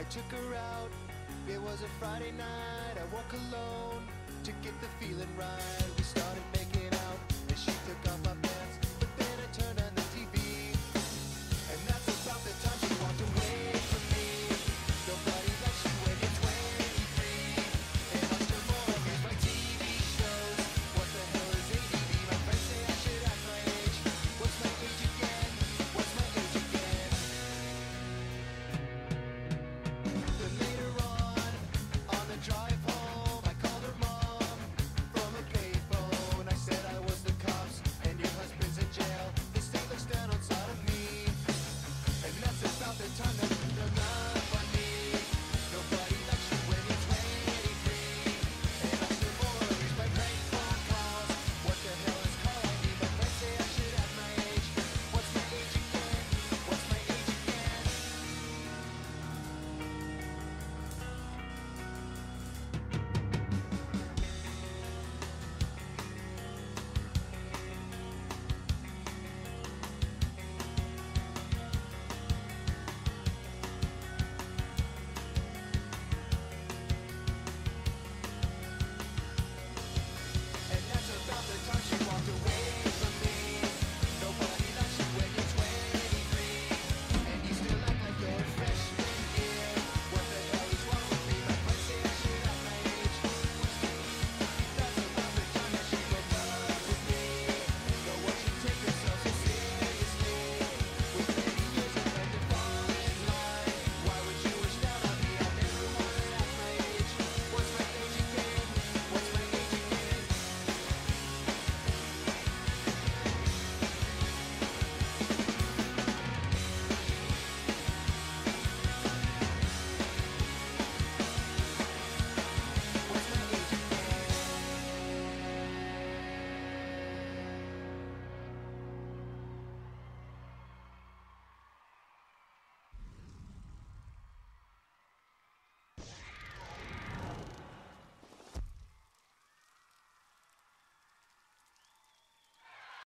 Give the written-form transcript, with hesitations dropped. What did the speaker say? I took her out. It was a Friday night. I walk alone to get the feeling right.